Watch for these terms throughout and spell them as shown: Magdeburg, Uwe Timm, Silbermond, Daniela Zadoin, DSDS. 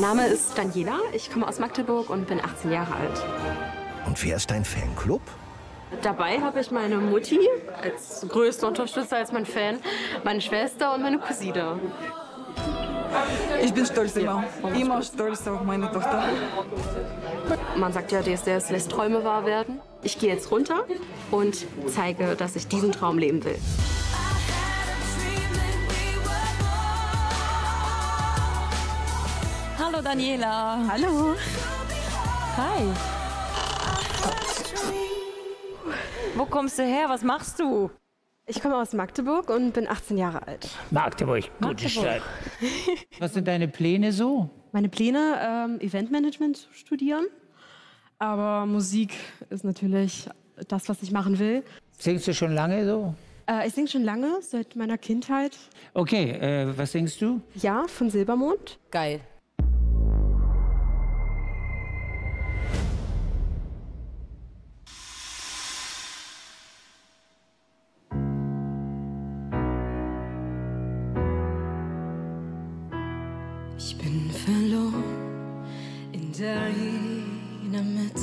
Mein Name ist Daniela, ich komme aus Magdeburg und bin 18 Jahre alt. Und wer ist dein Fanclub? Dabei habe ich meine Mutti als größte Unterstützer, als mein Fan, meine Schwester und meine Cousine. Ich bin stolz immer. Immer stolz auf meine Tochter. Man sagt ja, DSDS lässt Träume wahr werden. Ich gehe jetzt runter und zeige, dass ich diesen Traum leben will. Hallo Daniela. Hallo. Hi. Wo kommst du her? Was machst du? Ich komme aus Magdeburg und bin 18 Jahre alt. Magdeburg, gute Stadt. Was sind deine Pläne so? Meine Pläne, Eventmanagement studieren. Aber Musik ist natürlich das, was ich machen will. Singst du schon lange so? Ich singe schon lange, seit meiner Kindheit. Okay, was singst du? Ja, von Silbermond. Geil. Ich bin verloren in deiner Mitte,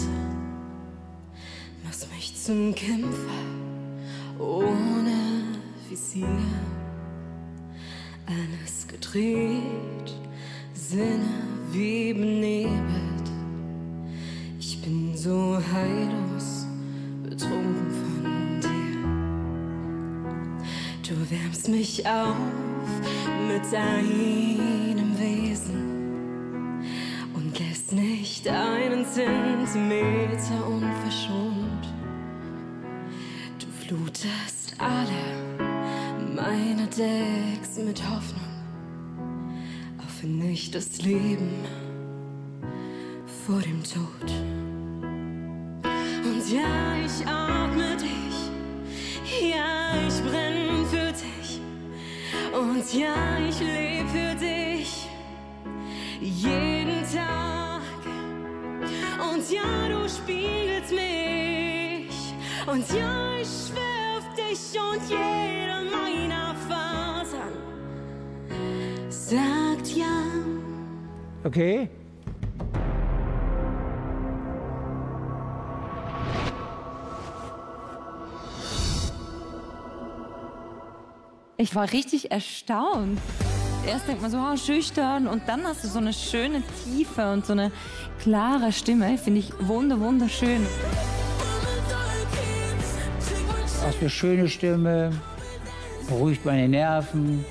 machst mich zum Kämpfer ohne Visier. Alles gedreht, Sinne wie benebelt. Ich bin so heillos betrunken von dir. Du wärmst mich auf mit deinem Wesen und lässt nicht einen Zentimeter unverschont. Du flutest alle meine Decks mit Hoffnung auf ein echtes Leben vor dem Tod. Und ja, ich atme dich, ja, ich brenne für dich. Und ja, ich lebe für dich jeden Tag. Und ja, du spiegelst mich. Und ja, ich schwör auf dich und jeder meiner Fasern sagt ja. Okay. Ich war richtig erstaunt. Erst denkt man so, oh, schüchtern, und dann hast du so eine schöne Tiefe und so eine klare Stimme. Finde ich wunderschön. Hast eine schöne Stimme, beruhigt meine Nerven,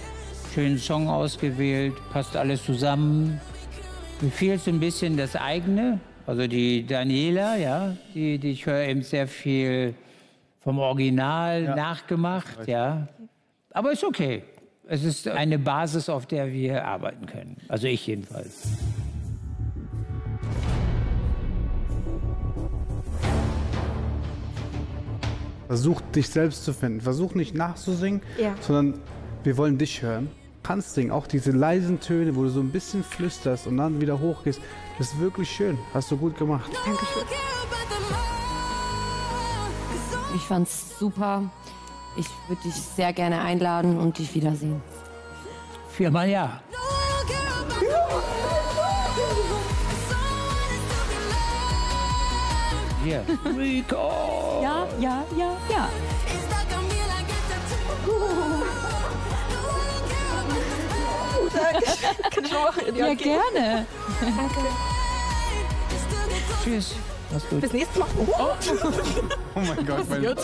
schönen Song ausgewählt, passt alles zusammen. Mir fehlt so ein bisschen das eigene, also die Daniela, ja, die ich höre eben sehr viel vom Original nachgemacht, ja. Aber ist okay. Es ist eine Basis, auf der wir arbeiten können. Also ich jedenfalls. Versuch, dich selbst zu finden. Versuch nicht nachzusingen, sondern wir wollen dich hören. Du kannst singen, auch diese leisen Töne, wo du so ein bisschen flüsterst und dann wieder hochgehst. Das ist wirklich schön. Hast du gut gemacht. Dankeschön. Ich fand's super. Ich würde dich sehr gerne einladen und dich wiedersehen. Viermal ja. Hier. Rico! Ja. Kannst du machen? Ja, gerne. Danke. Tschüss. Mach's gut. Bis nächstes Mal. Oh mein Gott, mein Gott.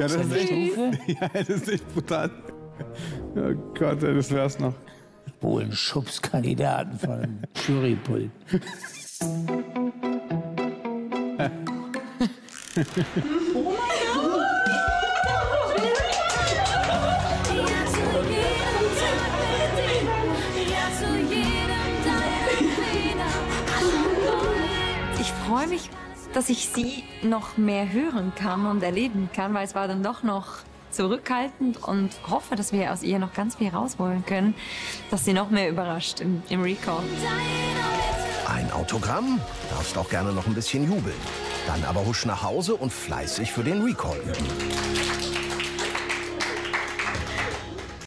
Ja, das ist echt brutal. Oh Gott, das wär's noch. Bohlenschubskandidaten von einem Jurypult. Oh mein Gott! Ich freue mich, dass ich sie noch mehr hören kann und erleben kann, weil es war dann doch noch zurückhaltend, und hoffe, dass wir aus ihr noch ganz viel rausholen können, dass sie noch mehr überrascht im Recall. Ein Autogramm? Darfst auch gerne noch ein bisschen jubeln. Dann aber husch nach Hause und fleißig für den Recall üben.